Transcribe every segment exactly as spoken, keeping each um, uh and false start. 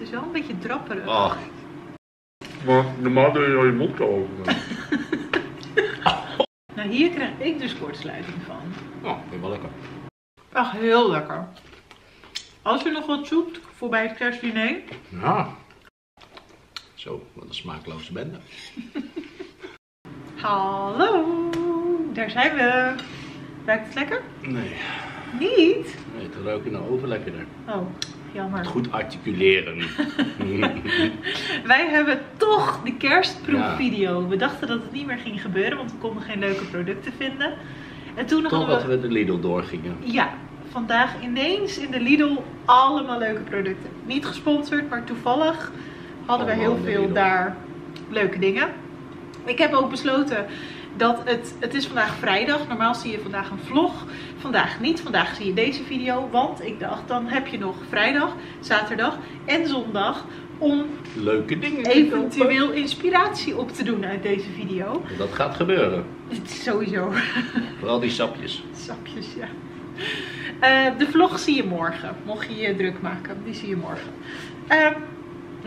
Het is wel een beetje drapperig. Ach. Maar normaal doe je al je mond open. Nou, hier krijg ik dus kortsluiting van. Oh, vind ik wel lekker. Echt heel lekker. Als je nog wat zoekt voorbij het kerstdiner. Ja. Zo, wat een smaakloze bende. Hallo, daar zijn we. Ruikt het lekker? Nee. Niet? Nee, het ruikt in de oven lekkerder. Oh, jammer. Het goed articuleren. Wij hebben toch de kerstproefvideo. Ja. We dachten dat het niet meer ging gebeuren, want we konden geen leuke producten vinden. En toen toch dat we... we de Lidl doorgingen. Ja, vandaag ineens in de Lidl allemaal leuke producten. Niet gesponsord, maar toevallig hadden we heel veel daar leuke dingen. Ik heb ook besloten dat het, het is vandaag vrijdag. Normaal zie je vandaag een vlog. Vandaag niet. Vandaag zie je deze video. Want ik dacht, dan heb je nog vrijdag, zaterdag en zondag om leuke dingen eventueel inspiratie op te doen uit deze video. Dat gaat gebeuren. Sowieso. Vooral die sapjes. Sapjes, ja. Uh, de vlog zie je morgen. Mocht je je druk maken, die zie je morgen. Uh,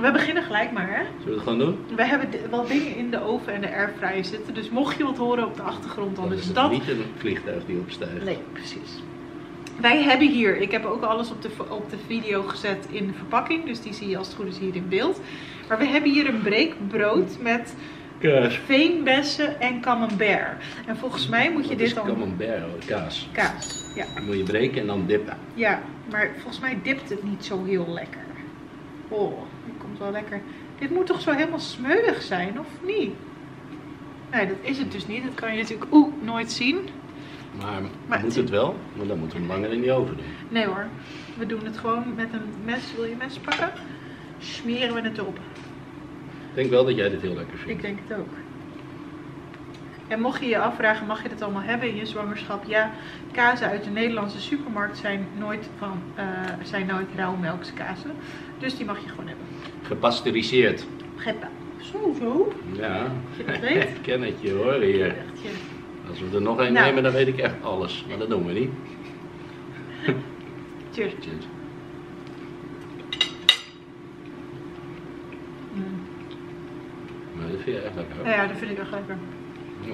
We beginnen gelijk maar, hè? Zullen we het gewoon doen? We hebben wel dingen in de oven en de airfryer zitten, dus mocht je wat horen op de achtergrond, dan is dat... niet een vliegtuig die opstijgt. Nee, precies. Wij hebben hier, ik heb ook alles op de, op de video gezet in de verpakking, dus die zie je als het goed is hier in beeld. Maar we hebben hier een breekbrood met kaas, veenbessen en camembert. En volgens mij moet je wat dit is dan... camembert, kaas. Kaas, ja. Dan moet je breken en dan dippen. Ja, maar volgens mij dipt het niet zo heel lekker. Oh. Wel lekker. Dit moet toch zo helemaal smeuig zijn, of niet? Nee, dat is het dus niet. Dat kan je natuurlijk oeh, nooit zien. Maar, maar moet het, het wel? Maar dan moeten we hem langer in die oven doen. Nee hoor. We doen het gewoon met een mes. Wil je mes pakken? Smeren we het op. Ik denk wel dat jij dit heel lekker vindt. Ik denk het ook. En mocht je je afvragen, mag je dit allemaal hebben in je zwangerschap? Ja, kazen uit de Nederlandse supermarkt zijn nooit, van, uh, zijn nooit rauwmelkskazen. Dus die mag je gewoon hebben. Gepasteuriseerd. Gepa. Zo, zo. Ja. Je dat weet? Ik ken het je hoor hier. Echt, ja. Als we er nog één nou. nemen, dan weet ik echt alles. Maar dat doen we niet. Cheers. Cheers. Mm. Maar dat vind je echt lekker. Hoor. Ja, dat vind ik echt lekker. Ja.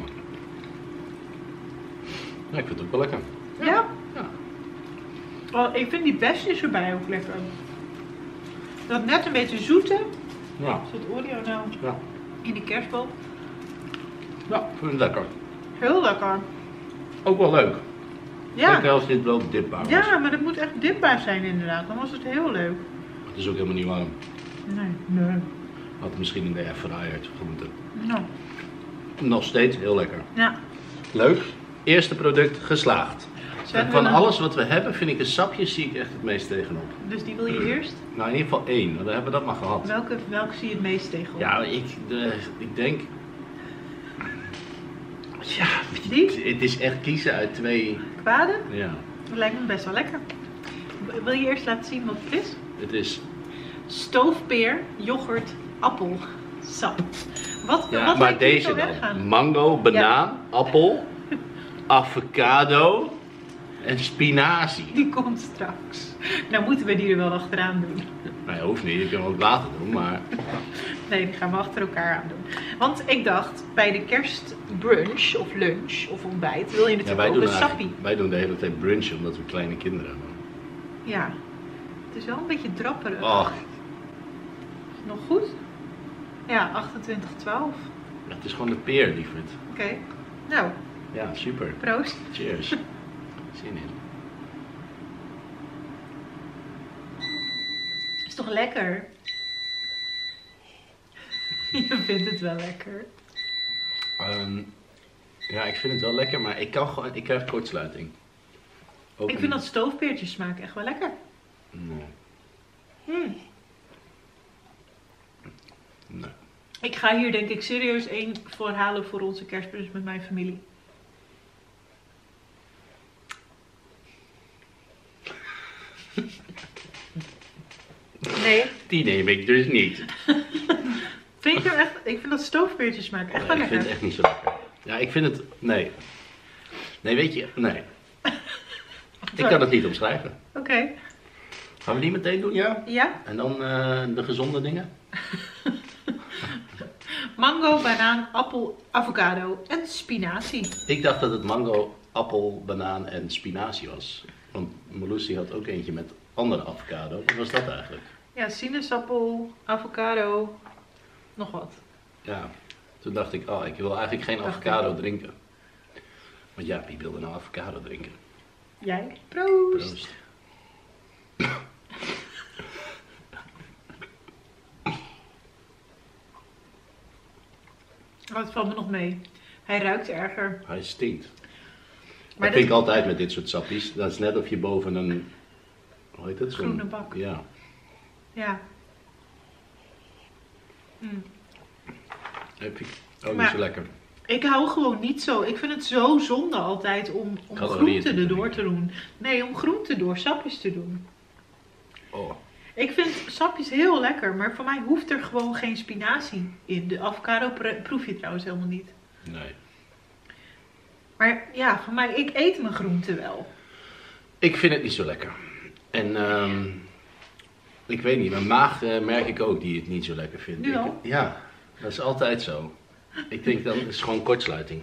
Nou, ik vind het ook wel lekker. Ja? Ja. Ja. Oh, ik vind die besjes erbij ook lekker. Dat net een beetje zoete. Ja. Zit Oreo nou ja. in de kerstboom. Ja, vind het lekker. Heel lekker. Ook wel leuk. Ja. Lekker als dit wel dipbaar was. Ja, maar dat moet echt dipbaar zijn inderdaad. Dan was het heel leuk. Het is ook helemaal niet warm. Nee. Nee. Had misschien in de airfryer uit groente. Nou. Nog steeds heel lekker. Ja. Leuk. Eerste product geslaagd. En van alles wat we hebben, vind ik een sapje, zie ik echt het meest tegenop. Dus die wil je eerst? Nou, in ieder geval één. Dan hebben we dat maar gehad. Welke, welke zie je het meest tegenop? Ja, ik, de, ik denk... Ja, die? Het is echt kiezen uit twee... Kwaden? Ja. Dat lijkt me best wel lekker. Wil je eerst laten zien wat het is? Het is... Stoofpeer, yoghurt, appel, sap. Wat, ja, wat maar deze dan? Weggaan? Mango, banaan, ja. appel, avocado... En spinazie. Die komt straks. Nou moeten we die er wel achteraan doen. Nee, hoeft niet. Je kan hem ook later doen, maar... Nee, die gaan we achter elkaar aan doen. Want ik dacht, bij de kerstbrunch of lunch of ontbijt wil je natuurlijk ja, ook een sappie. Wij doen de hele tijd brunchen omdat we kleine kinderen hebben. Ja. Het is wel een beetje drapperig. Och. Is het nog goed? Ja, achtentwintig twaalf. Ja, het is gewoon de peer, lieverd. Oké. Okay. Nou. Ja, super. Proost. Cheers. Zin in. Is toch lekker? Je vindt het wel lekker. Um, ja, ik vind het wel lekker, maar ik kan gewoon, ik krijg kortsluiting. Ook ik vind dat stoofpeertjes smaken echt wel lekker. Nee. Hmm. Nee. Ik ga hier denk ik serieus één voor halen voor onze kerstbrunch met mijn familie. Nee. Die neem ik dus niet. Vind ik, echt, ik vind dat stoofpeertjes smaken echt wel lekker. Ik vind het echt niet zo lekker. Ja, ik vind het... Nee. Nee, weet je... Nee. Ik kan het niet omschrijven. Oké. Okay. Gaan we die meteen doen? Ja. Ja. En dan uh, de gezonde dingen? Mango, banaan, appel, avocado en spinazie. Ik dacht dat het mango, appel, banaan en spinazie was. Want Melusi had ook eentje met andere avocado. Wat was dat eigenlijk? Ja, sinaasappel, avocado, nog wat. Ja, toen dacht ik, oh, ik wil eigenlijk geen avocado drinken. Want ja, wie wilde nou avocado drinken? Jij? Proost! Proost. Oh, het valt me nog mee. Hij ruikt erger. Hij stinkt. Maar dat vind ik altijd met dit soort sappies. Dat is net of je boven een... Hoe heet dat? Groene bak. Ja. Ja. Hm. Heb ik ook niet zo lekker. Ik hou gewoon niet zo. Ik vind het zo zonde altijd om, om groenten erdoor te doen. Nee, om groenten door sapjes te doen. Oh. Ik vind sapjes heel lekker, maar voor mij hoeft er gewoon geen spinazie in. De avocado proef je trouwens helemaal niet. Nee. Maar ja, voor mij, ik eet mijn groenten wel. Ik vind het niet zo lekker. En um, ik weet niet, mijn maag uh, merk ik ook die het niet zo lekker vindt. Nu al? Ik, ja, dat is altijd zo. Ik denk dat is gewoon kortsluiting.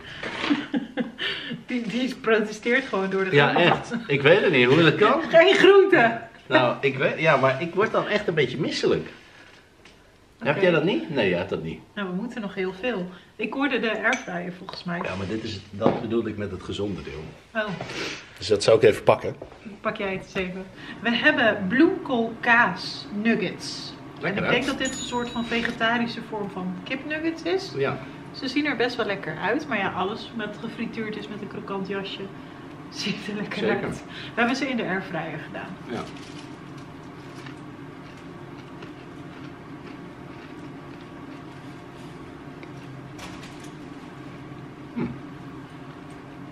Die, die protesteert gewoon door de ja, gang. Echt. Ik weet het niet hoe dat kan. Geen groente. Nou, ik weet, ja, maar ik word dan echt een beetje misselijk. Okay. Heb jij dat niet? Nee, jij hebt dat niet. Nou, we moeten nog heel veel. Ik hoorde de airfryer volgens mij. Ja, maar dit is, dat bedoel ik met het gezonde deel. Oh. Dus dat zou ik even pakken. Pak jij het eens even. We hebben bloemkoolkaas nuggets. Lekker, en ik denk dat dit een soort van vegetarische vorm van kipnuggets is. Ja. Ze zien er best wel lekker uit, maar ja, alles met gefrituurd is met een krokant jasje. Ziet er lekker Zeker. uit. We hebben ze in de airfryer gedaan. Ja. Hm.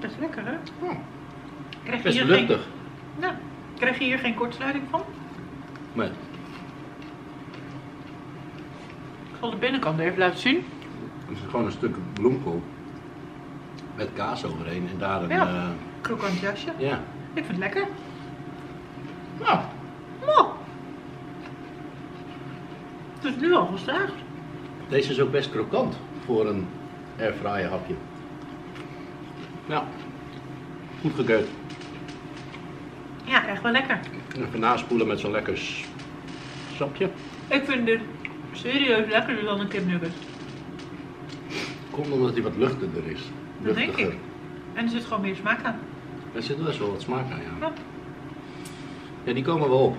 Best lekker, hè? Hm. Krijg je best hier luchtig. Geen... Ja. Krijg je hier geen kortsluiting van? Nee. Ik zal de binnenkant even laten zien. Het is gewoon een stuk bloemkool. Met kaas overheen en daar een... Ja. Uh... krokant jasje. Ja. Ik vind het lekker. Nou. Nou. Het is nu al geslaagd. Deze is ook best krokant voor een airfryer hapje. Nou. Goed gekeurd. Ja, echt wel lekker. Even naspoelen met zo'n lekker sapje. Ik vind dit serieus lekkerder dan een kipnugget. Komt omdat hij wat luchtiger is. Dat denk ik. En er zit gewoon meer smaak aan. Er zit best wel wat smaak aan, ja. Ja, ja die komen wel op.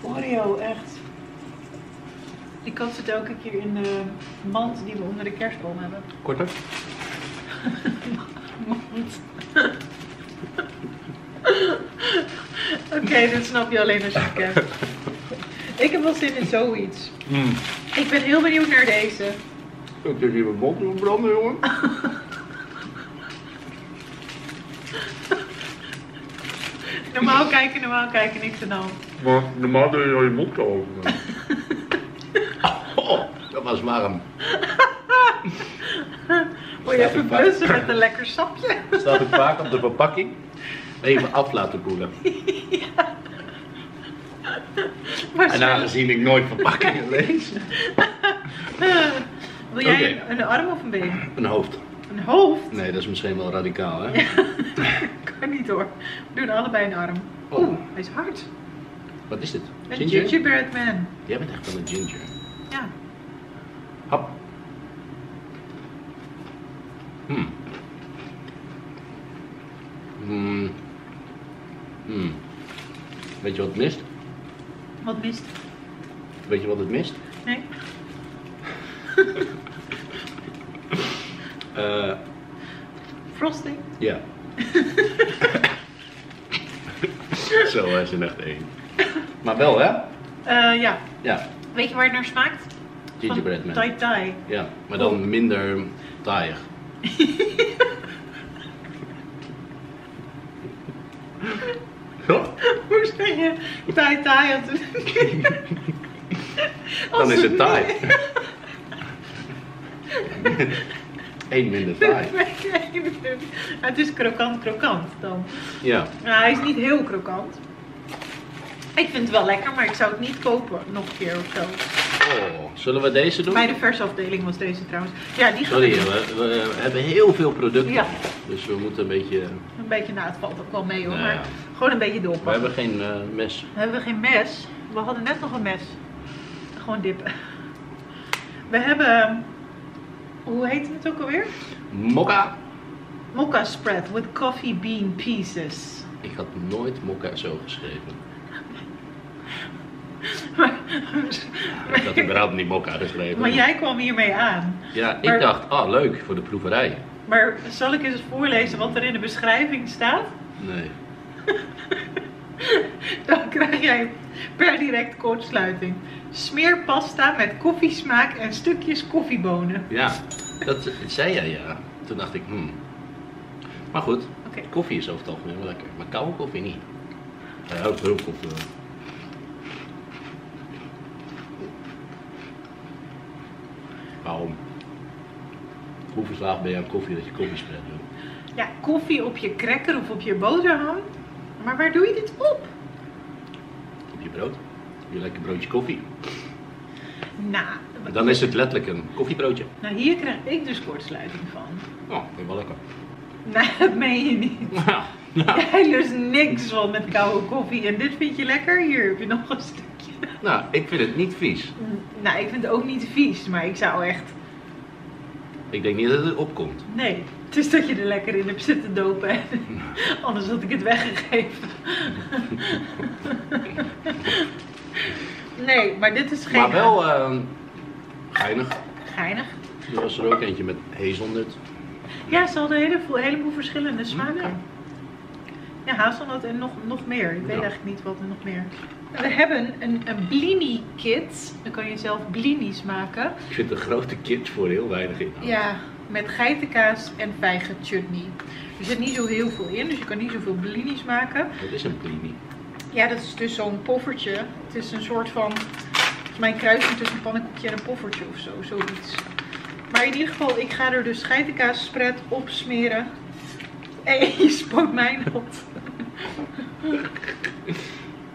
Oreo, echt. Die kant zit elke keer in de mand die we onder de kerstboom hebben. Korter. Mand. Oké, okay, dat snap je alleen als je het kent. Ik heb wel zin in zoiets. Mm. Ik ben heel benieuwd naar deze. Ik heb hier mijn mond doen branden, jongen. Normaal kijken, normaal kijken, niks aan de hand. Maar normaal doe je al je mond te openen. Oh, dat was warm. Word je even blussen met een lekker sapje? Dat staat ook vaak op de verpakking. Even af laten koelen. Ja. Maar en aangezien ik nooit verpakkingen lees. Wil jij okay. een, een arm of een been? Een hoofd. Een hoofd? Nee, dat is misschien wel radicaal, hè? Kan niet hoor. We doen allebei een arm. Oeh, oh. Hij is hard. Wat is dit? Een ginger? Gingerbread man. Jij bent echt wel een ginger. Ja. Hap. Hmm. Hmm. Hmm. Weet je wat het mist? Wat mist? Weet je wat het mist? Nee. Uh, Frosting? Ja. Zo, hij is er echt één. Maar wel, hè? Uh, ja. ja. Weet je waar het naar smaakt? Gingerbread man. Thai Thai. Ja, maar dan oh. minder taaiig. Hoe zeg je Thai Thai? Dan is het Thai. Eén minder taai. Het is krokant krokant dan. Ja. Nou, hij is niet heel krokant. Ik vind het wel lekker, maar ik zou het niet kopen nog een keer of zo. Oh, zullen we deze doen? Bij de versafdeling was deze trouwens. Ja, die Sorry, we, we hebben heel veel producten. Ja. Dus we moeten een beetje... Een beetje, nou het valt ook wel mee hoor, nou, maar ja. Gewoon een beetje doorpakken. We hebben geen uh, mes. We hebben geen mes. We hadden net nog een mes. Gewoon dippen. We hebben... Hoe heet het ook alweer? Mokka. Mokka spread with coffee bean pieces. Ik had nooit mokka zo geschreven. Maar, ja, ik had überhaupt niet mokka geschreven. Maar jij kwam hiermee aan. Ja, ik maar, dacht, ah, oh, leuk voor de proeverij. Maar zal ik eens voorlezen wat er in de beschrijving staat? Nee. Dan krijg jij per direct kortsluiting. Smeer pasta met koffiesmaak en stukjes koffiebonen. Ja, dat zei jij ja. Toen dacht ik, hmm. Maar goed, okay. Koffie is over het algemeen wel lekker. Maar koude koffie niet. Ja, ook heel koffie. Waarom? Hoe verslaafd ben je aan koffie dat je koffiespread doet? Ja, koffie op je cracker of op je boterham. Maar waar doe je dit op? Op je brood. Op je lekker broodje koffie. Nou. Nah, dan is het letterlijk een koffiebroodje. Nou, hier krijg ik dus kortsluiting van. Oh, vind ik wel lekker. Nee, dat meen je niet. Nou, nou. Jij lust niks van met koude koffie. En dit vind je lekker? Hier heb je nog een stukje. Nou, ik vind het niet vies. Nou, ik vind het ook niet vies, maar ik zou echt... Ik denk niet dat het opkomt. Nee, het is dat je er lekker in hebt zitten dopen. En... Anders had ik het weggegeven. Nee, maar dit is geen... Maar wel uh, geinig. Geinig. Er was er ook eentje met hazelnut. Ja, ze hadden een heleboel, een heleboel verschillende smaken. Ja, hazelnut en nog, nog meer. Ik weet ja. eigenlijk niet wat er nog meer. We hebben een, een Blini kit. Dan kan je zelf Blini's maken. Ik vind een grote kit voor heel weinig in. Ja, met geitenkaas en vijgen chutney. Er zit niet zo heel veel in, dus je kan niet zoveel Blini's maken. Wat is een Blini? Ja, dat is dus zo'n poffertje. Het is een soort van, volgens mij een kruising tussen een pannenkoekje en een poffertje of zo, zoiets. Maar in ieder geval, ik ga er dus geitenkaas spread op smeren. En je spoot mij op.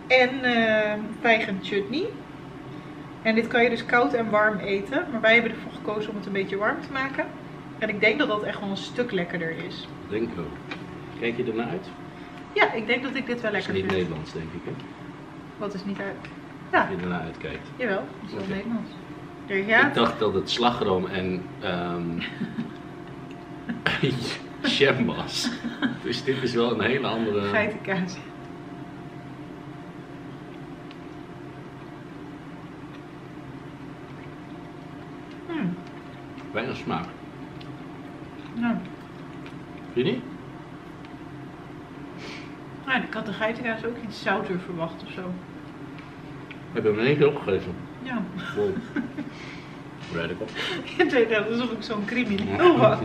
En uh, vijgen chutney. En dit kan je dus koud en warm eten. Maar wij hebben ervoor gekozen om het een beetje warm te maken. En ik denk dat dat echt wel een stuk lekkerder is. Denk ik ook. Kijk je ernaar uit? Ja, ik denk dat ik dit wel lekker vind. Het is niet Nederlands, denk ik, hè? Wat is niet uit? Ja. Als je ernaar uitkijkt. Jawel, het is wel okay. Nederlands. Ik dacht dat het slagroom en um, jam was. Dus dit is wel een hele andere... Geitenkaas. Hmm. Weinig smaak. Ja. Vind je niet? Nou, ik had de geitenkaas ook iets zouter verwacht of zo. Heb je hem in één keer opgegeven? Ja. Wow. Radical. Ik deed dat alsof ik zo'n crimineel was.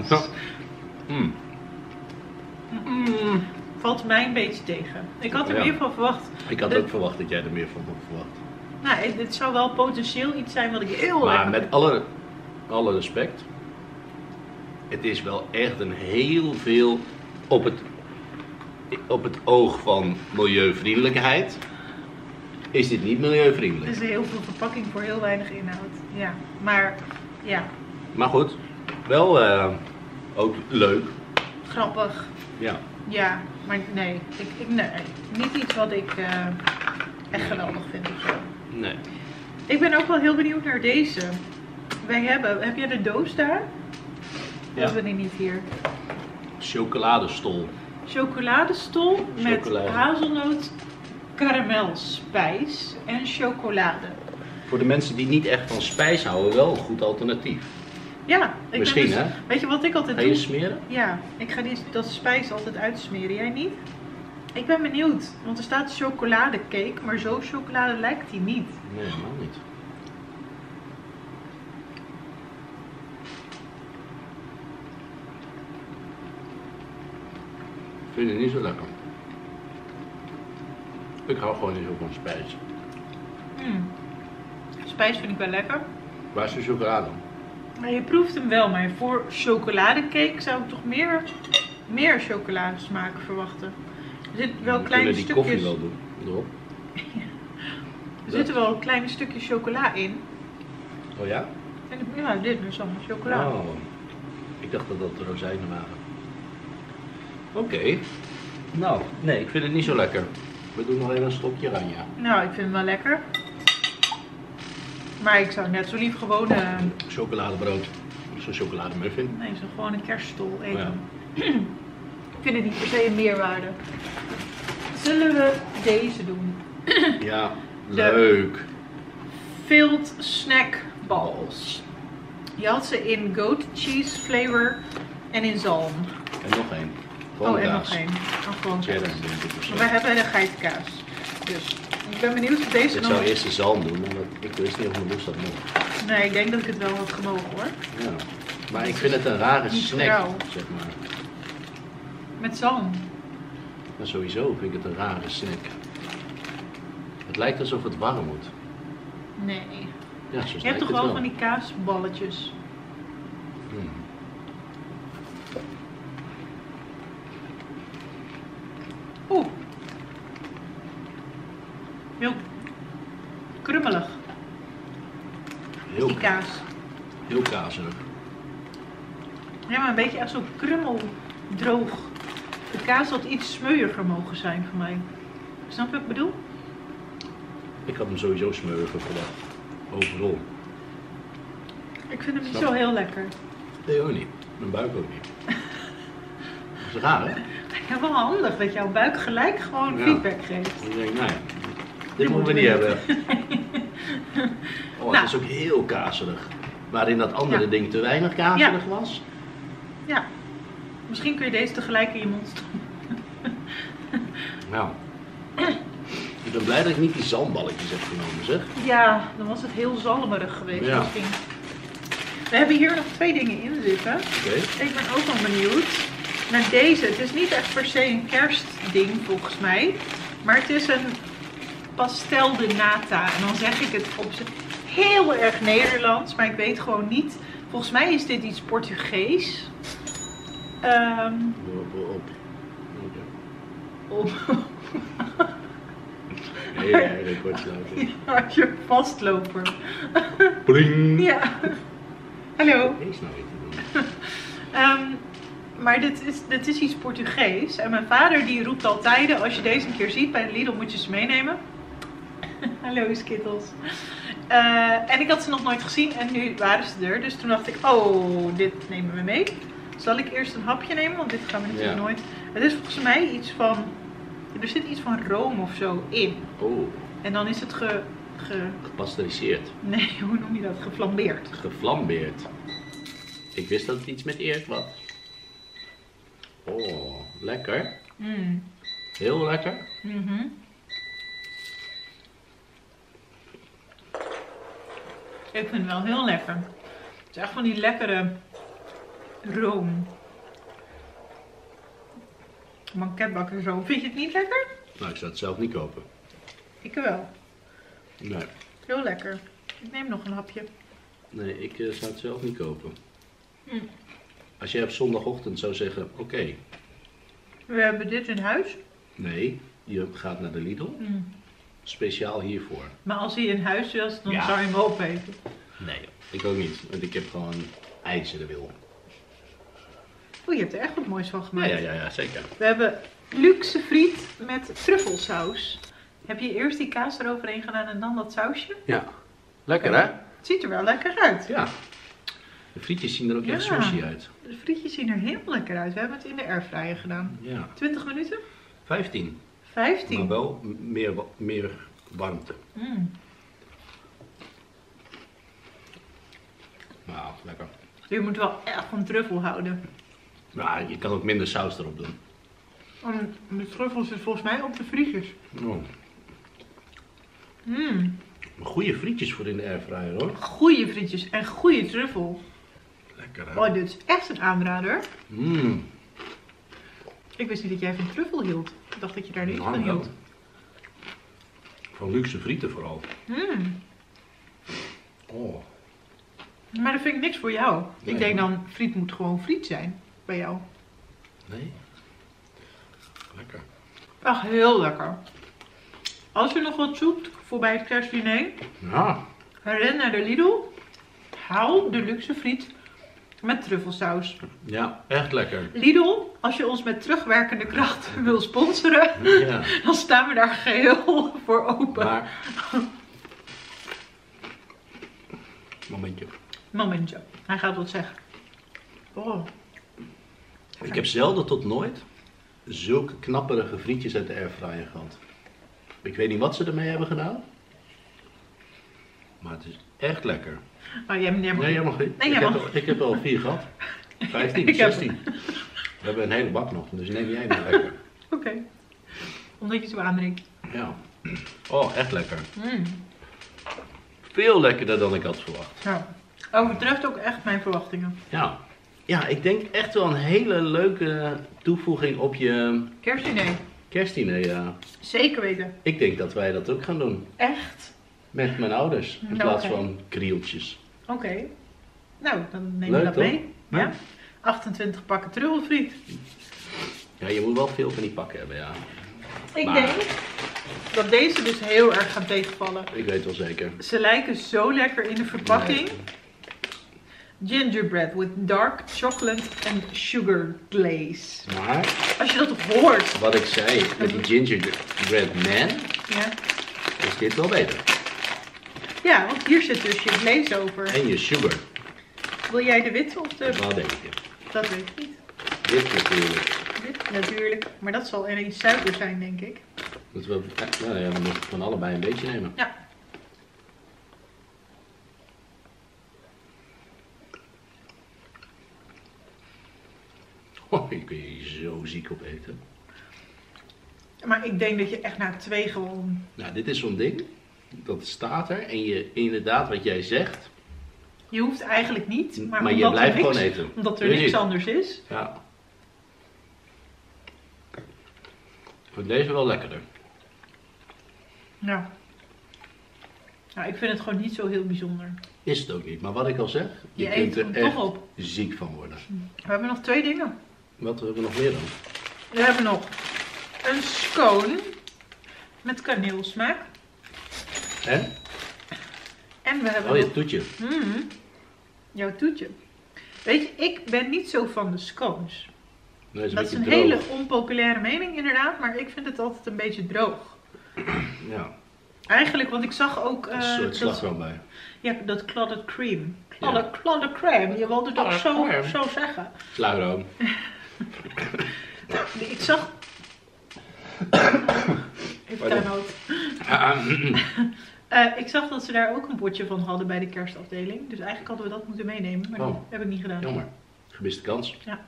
Mm. Mm. Valt mij een beetje tegen. Ik had er ja. meer van verwacht. Ik had de... ook verwacht dat jij er meer van had verwacht. Nou, dit zou wel potentieel iets zijn wat ik heel Maar met vind. alle, alle respect. Het is wel echt een heel veel op het, op het oog van milieuvriendelijkheid. Is dit niet milieuvriendelijk? Het is heel veel verpakking voor heel weinig inhoud. Ja, maar ja. Maar goed, wel uh, ook leuk. Grappig. Ja. Ja, maar nee, ik, ik, nee. niet iets wat ik uh, echt geweldig vind of zo. Nee. Ik ben ook wel heel benieuwd naar deze. Wij hebben, heb jij de doos daar? Ja. Hebben we die niet hier? Chocoladestol. Chocoladestol met Chocolade. hazelnoot. Karamel, spijs en chocolade. Voor de mensen die niet echt van spijs houden, wel een goed alternatief. Ja, ik misschien dus, hè? Weet je wat ik altijd ga doe? Ga je smeren? Ja, ik ga die, dat spijs altijd uitsmeren. Jij niet? Ik ben benieuwd, want er staat chocoladecake, maar zo chocolade lijkt die niet. Nee, helemaal niet. Ik vind het niet zo lekker. Ik hou gewoon niet zo van spijs. Mm. Spijs vind ik wel lekker. Waar is de chocolade? Maar je proeft hem wel, maar voor chocoladecake zou ik toch meer, meer chocoladesmaak verwachten. Er zit wel kleine stukjes. We kunnen die koffie wel doen, erop. Er zitten wel kleine stukjes chocola in. Oh ja? En de, ja, dit is allemaal chocola. Oh, ik dacht dat dat de rozijnen waren. Oké. Okay. Nou, nee, ik vind het niet zo lekker. We doen nog even een stokje oranje. Nou, ik vind het wel lekker. Maar ik zou net zo lief gewoon... Uh... chocoladebrood. Zo'n chocolademuffin. Nee, zo gewoon een kerststol eten. Ja. Ik vind het niet per se een meerwaarde. Zullen we deze doen? Ja, de leuk. Filled snack balls. Je had ze in goat cheese flavor en in zalm. En nog één. Gewoon oh, en kaas. Nog één. En gewoon kaas. Maar wij hebben de geitenkaas. Dus ik ben benieuwd of deze. Ik nog... zou eerst de zalm doen, want ik wist niet of mijn moest dat mocht. Nee, ik denk dat ik het wel had gemogen hoor. Ja. Maar ik vind het een rare snack, rauw. Zeg maar. Met zalm. Maar sowieso vind ik het een rare snack. Het lijkt alsof het warm moet. Nee. Ja, je hebt toch wel, wel van die kaasballetjes? Hmm. Oeh. Heel krummelig. Heel die kaas. Heel kazerig. Ja, maar een beetje echt zo krummeldroog. De kaas had iets smeuiger mogen zijn voor mij. Snap je wat ik bedoel? Ik had hem sowieso smeuiger verwacht. Overal. Ik vind hem niet Snap? zo heel lekker. Nee, ook niet. Mijn buik ook niet. Dat is raar, hè? Ja, wel handig dat jouw buik gelijk gewoon ja. feedback geeft. Ik denk, nee, dit moeten we niet hebben. Oh, nou. Het is ook heel kazerig. Waarin dat andere ja. ding te weinig kazerig ja. was. Ja. Misschien kun je deze tegelijk in je mond stoppen. Nou, ik ben blij dat ik niet die zalmballetjes heb genomen, zeg. Ja, dan was het heel zalmerig geweest ja. misschien. We hebben hier nog twee dingen in zitten. Okay. Ik ben ook wel benieuwd naar deze. Het is niet echt per se een kerstding volgens mij. Maar het is een pastel de nata. En dan zeg ik het op zich heel erg Nederlands, maar ik weet gewoon niet. Volgens mij is dit iets Portugees. Um, op, op, op. Op. Nee, nee, nee, kortsloper. Ja, je vastloper. Pling. Ja. Hallo. Um, maar dit is, dit is iets Portugees. En mijn vader die roept al tijden, als je deze een keer ziet bij de Lidl moet je ze meenemen. Hallo Skittles. Uh, en ik had ze nog nooit gezien en nu waren ze er. Dus toen dacht ik, oh, dit nemen we mee. Zal ik eerst een hapje nemen, want dit gaan we natuurlijk ja. nooit... Het is volgens mij iets van... Er zit iets van room of zo in. Oh. En dan is het ge... ge... gepasteuriseerd. Nee, hoe noem je dat? Geflambeerd. Geflambeerd. Ik wist dat het iets met eert was. Oh, lekker. Mm. Heel lekker. Mm-hmm. Ik vind het wel heel lekker. Het is echt van die lekkere... room. Banketbakkersroom. Vind je het niet lekker? Nou, ik zou het zelf niet kopen. Ik wel. Nee. Heel lekker. Ik neem nog een hapje. Nee, ik uh, zou het zelf niet kopen. Mm. Als jij op zondagochtend zou zeggen, oké. Okay, we hebben dit in huis? Nee, je gaat naar de Lidl. Mm. Speciaal hiervoor. Maar als hij in huis was, dan ja. zou je hem opeten. Nee, ik ook niet. Want ik heb gewoon ijzeren wil. Oh, je hebt er echt wat moois van gemaakt. Ja, ja, ja, zeker. We hebben luxe friet met truffelsaus. Heb je eerst die kaas eroverheen gedaan en dan dat sausje? Ja. Lekker, hè? Het ziet er wel lekker uit. Ja. De frietjes zien er ook ja. echt sushi uit. De frietjes zien er heel lekker uit. We hebben het in de airfryer gedaan. Ja. twintig minuten? vijftien. vijftien? Maar wel meer, meer warmte. Mm. Nou, lekker. Je moet wel echt van truffel houden. Nou, je kan ook minder saus erop doen. En de truffel zit volgens mij op de frietjes. Oh. Mm. Goeie frietjes voor in de airfryer hoor. Goeie frietjes en goede truffel. Lekker hè? Oh, dit is echt een aanrader. Mm. Ik wist niet dat jij van truffel hield. Ik dacht dat je daar niet van hield. Van luxe frieten vooral. Mm. Oh. Maar dat vind ik niks voor jou. Nee, ik denk dan, friet moet gewoon friet zijn. Bij jou? Nee. Lekker. Echt heel lekker. Als u nog wat zoekt voorbij het kerstdiner, ja, ren naar de Lidl. Haal de luxe friet met truffelsaus. Ja, echt lekker. Lidl, als je ons met terugwerkende kracht wil sponsoren, ja, dan staan we daar geheel voor open. Maar... Momentje. Momentje. Hij gaat wat zeggen. Oh. Ik heb zelden tot nooit zulke knapperige frietjes uit de airfryer gehad. Ik weet niet wat ze ermee hebben gedaan, maar het is echt lekker. Oh, jij mag... Nee, jij mag niet. Nee, jij mag. Ik, heb al, ik heb al vier gehad. vijftien, zestien. Heb... We hebben een hele bak nog, dus neem jij maar lekker. Oké. Okay. Omdat je zo aandringt. Ja. Oh, echt lekker. Mm. Veel lekkerder dan ik had verwacht. Ja. Overtreft ook echt mijn verwachtingen. Ja. Ja, ik denk echt wel een hele leuke toevoeging op je... Kerstdiner. Kerstdiner, ja. Zeker weten. Ik denk dat wij dat ook gaan doen. Echt? Met mijn ouders, in plaats okay. van krieltjes. Oké. Okay. Nou, dan neem je dat toch? mee. Ja? Ja. achtentwintig pakken truffelfriet. Ja, je moet wel veel van die pakken hebben, ja. Ik maar... denk dat deze dus heel erg gaan tegenvallen. Ik weet wel zeker. Ze lijken zo lekker in de verpakking. Nee. Gingerbread with dark chocolate and sugar glaze. Maar, als je dat hoort. Wat ik zei, met die gingerbread man, ja, is dit wel beter. Ja, want hier zit dus je glaze over. En je sugar. Wil jij de witte of de... Wat denk je? Dat weet ik niet. Wit natuurlijk. Wit natuurlijk, maar dat zal ineens suiker zijn, denk ik. Moeten we, nou ja, we moeten van allebei een beetje nemen. Ja. Oh, ik kun je hier zo ziek op eten. Maar ik denk dat je echt na twee gewoon... Nou, dit is zo'n ding. Dat staat er. En je inderdaad, wat jij zegt... Je hoeft eigenlijk niet. Maar, maar je blijft niks, gewoon eten. Omdat er Weet niks je. anders is. Ja. Ik vind deze wel lekkerder. Nou. Nou, ik vind het gewoon niet zo heel bijzonder. Is het ook niet. Maar wat ik al zeg, je, je kunt er echt op. ziek van worden. We hebben nog twee dingen. Wat hebben we nog meer dan? We hebben nog een scone met kaneelsmaak. En? En we hebben... Oh, je nog... toetje. Mm, jouw toetje. Weet je, ik ben niet zo van de scones. Nee, is dat is een droog. hele onpopulaire mening inderdaad, maar ik vind het altijd een beetje droog. Ja. Eigenlijk, want ik zag ook... Uh, een soort slagroom bij. Ja, dat clotted cream. Clotted, ja. clotted cream, je wilde dat zo, zo zeggen. Slagroom. Ik zag... Even tuinhout. uh, ik zag dat ze daar ook een potje van hadden bij de kerstafdeling. Dus eigenlijk hadden we dat moeten meenemen, maar oh. dat heb ik niet gedaan. Jammer. Gemiste kans. Ja.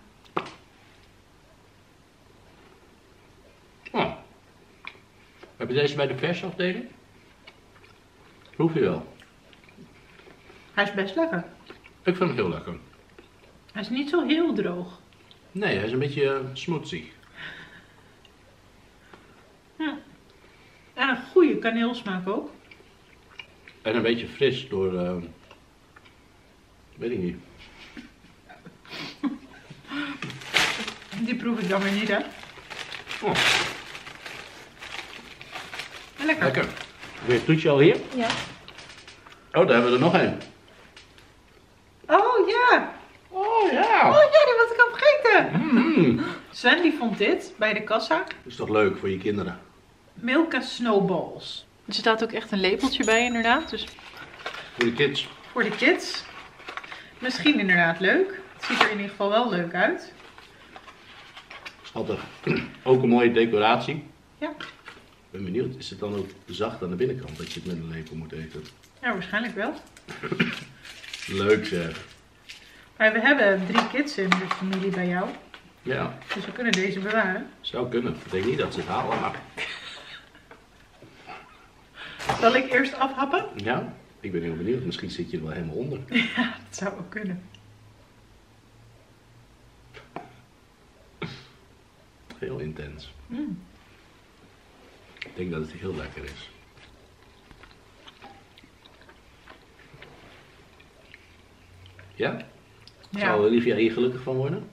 Oh. Heb je deze bij de persafdeling? Proef je wel. Hij is best lekker. Ik vind hem heel lekker. Hij is niet zo heel droog. Nee, hij is een beetje uh, smoothie. Ja. En een goede kaneelsmaak ook. En een beetje fris door... Uh, weet ik niet. Die proef ik dan weer niet, hè? Oh. Lekker. Lekker. Weer het toetje al hier? Ja. Oh, daar hebben we er nog een. Oh ja! Oh ja! Oh ja, die was ik al vergeten! Mm-hmm. Sven die vond dit bij de kassa. Dat is toch leuk voor je kinderen? Milka Snowballs. Er staat ook echt een lepeltje bij inderdaad. Dus... Voor de kids. Voor de kids. Misschien inderdaad leuk. Het ziet er in ieder geval wel leuk uit. Schattig. Ook een mooie decoratie. Ja. Ik ben benieuwd, is het dan ook zacht aan de binnenkant dat je het met een lepel moet eten? Ja, waarschijnlijk wel. Leuk zeg. Maar we hebben drie kids in de familie bij jou. Ja. Dus we kunnen deze bewaren. Zou kunnen. Ik denk niet dat ze het halen, maar... Zal ik eerst afhappen? Ja, ik ben heel benieuwd. Misschien zit je er wel helemaal onder. Ja, dat zou ook kunnen. Heel intens. Mm. Ik denk dat het heel lekker is. Ja? ja? Zou Olivia hier gelukkig van worden?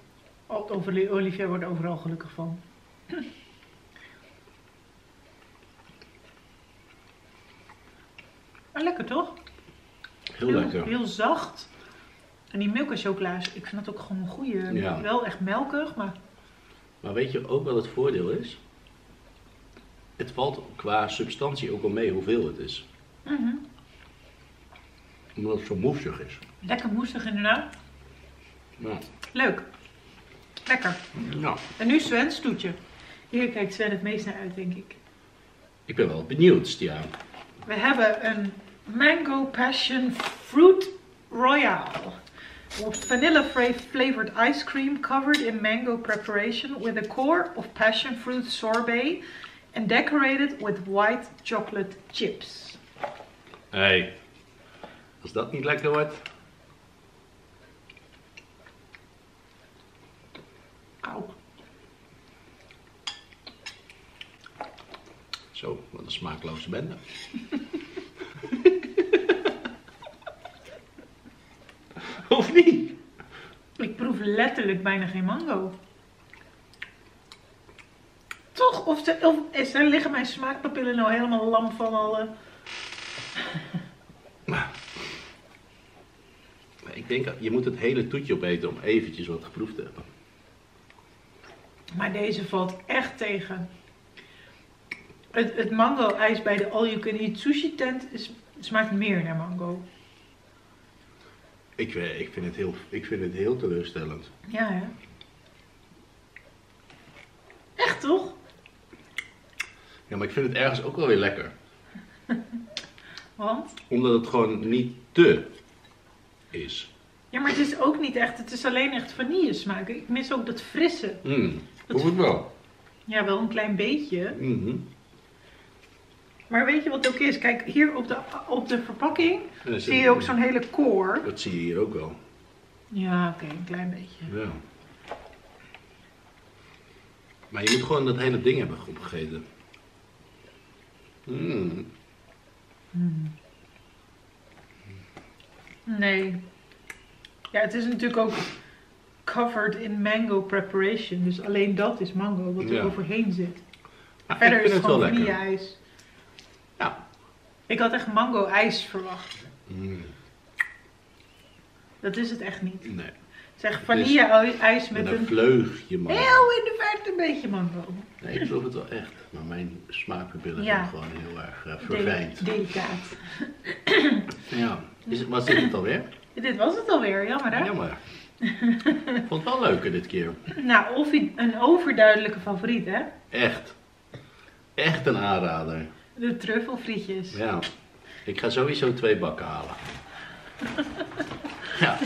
Olivia wordt overal gelukkig van. Heel lekker. Heel zacht. En die milk en chocola, ik vind dat ook gewoon een goede. Ja. Wel echt melkig, maar... Maar weet je ook wat het voordeel is? Het valt qua substantie ook al mee hoeveel het is. Mm-hmm. Omdat het zo moestig is. Lekker moestig inderdaad. Ja. Leuk. Lekker. Ja. En nu Sven's stoetje. Hier kijkt Sven het meest naar uit, denk ik. Ik ben wel benieuwd, ja. We hebben een Mango Passion Fruit Royale. With vanilla flavored ice cream covered in mango preparation with a core of passion fruit sorbet and decorated with white chocolate chips. Hé, hey, als dat niet lekker wordt. Auw. Zo, wat een smaakloze bende. Of niet? Ik proef letterlijk bijna geen mango. Toch? Of, de, of is, daar liggen mijn smaakpapillen nou helemaal lam van alle... Ik denk, je moet het hele toetje opeten om eventjes wat geproefd te hebben. Maar deze valt echt tegen. Het, het mango-ijs bij de all-you-can-eat sushi tent is, smaakt meer naar mango. Ik, ik, vind het heel, ik vind het heel teleurstellend. Ja, hè? Echt toch? Ja, maar ik vind het ergens ook wel weer lekker. Want? Omdat het gewoon niet te is. Ja, maar het is ook niet echt. Het is alleen echt vanille smaak. Ik mis ook dat frisse. Mm, dat hoef ik wel. Ja, wel een klein beetje. Mm-hmm. Maar weet je wat het ook is? Kijk, hier op de, op de verpakking ja, zie je ook zo'n hele koor. Dat zie je hier ook wel. Ja, oké, okay, een klein beetje. Ja. Maar je moet gewoon dat hele ding hebben opgegeten. Mm. Mm. Nee. Ja, het is natuurlijk ook covered in mango preparation. Dus alleen dat is mango wat er ja. overheen zit. Ah, verder is het gewoon vanille-ijs. Ja. Ik had echt mango-ijs verwacht. Mm. Dat is het echt niet. Nee. Zeg vanille-ijs met, met een, een vleugje mango. Heel in de verte een beetje mango. Nee, ik geloof het wel echt. Maar mijn smaakpapillen ja. zijn gewoon heel erg uh, verfijnd. Del delicaat. Ja. Is, was dit het alweer? Dit was het alweer, jammer hè? Jammer. Ik vond het wel leuker dit keer. Nou, of een overduidelijke favoriet hè? Echt. Echt een aanrader. De truffelfrietjes. Ja. Ik ga sowieso twee bakken halen. Ja.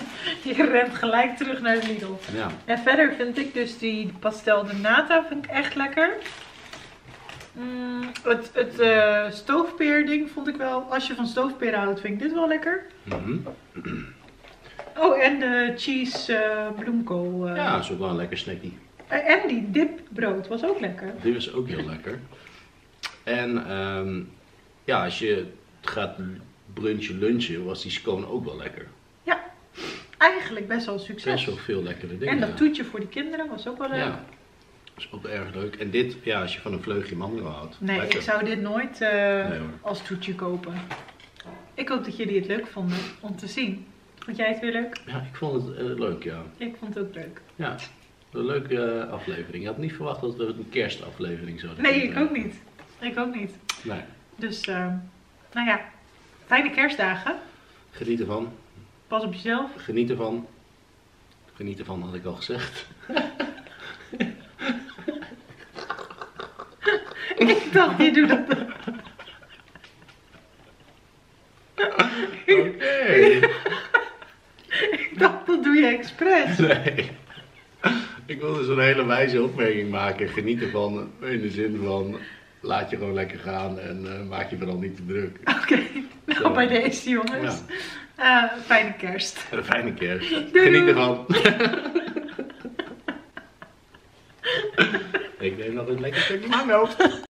Je rent gelijk terug naar de Lidl. Ja. En verder vind ik dus die pastel de nata vind ik echt lekker. Mm, het het uh, stoofpeer ding vond ik wel, als je van stoofperen houdt vind ik dit wel lekker. Mm-hmm. Oh, en de cheese uh, bloemkool. Uh, ja, dat is ook wel een lekker snackje. Uh, en die dipbrood was ook lekker. Die was ook heel lekker. En um, ja, als je gaat brunchen, lunchen, was die scone ook wel lekker. Ja, eigenlijk best wel een succes. Best wel veel lekkere dingen. En dat toetje voor de kinderen was ook wel leuk. Ja, dat is ook erg leuk. En dit, ja, als je van een vleugje mango houdt. Nee, lekker. Ik zou dit nooit uh, nee, als toetje kopen. Ik hoop dat jullie het leuk vonden om te zien. Vond jij het weer leuk? Ja, ik vond het uh, leuk, ja. Ik vond het ook leuk. Ja, een leuke uh, aflevering. Ik had niet verwacht dat we een kerstaflevering zouden hebben. Nee, ik ook niet. Ik ook niet. Nee. Dus, uh, nou ja, fijne kerstdagen. Geniet ervan. Pas op jezelf. Geniet ervan. Geniet ervan had ik al gezegd. Ik dacht, je doet dat. Oké. Okay. Ik dacht, dat doe je expres. Nee. Ik wilde zo'n hele wijze opmerking maken. Geniet ervan in de zin van... Laat je gewoon lekker gaan en uh, maak je vooral niet te druk. Oké, okay. nou Zo. Bij deze jongens. Ja. Uh, fijne kerst. Een fijne kerst. Doei. Geniet ervan. Ik neem nog een lekker stukje mango.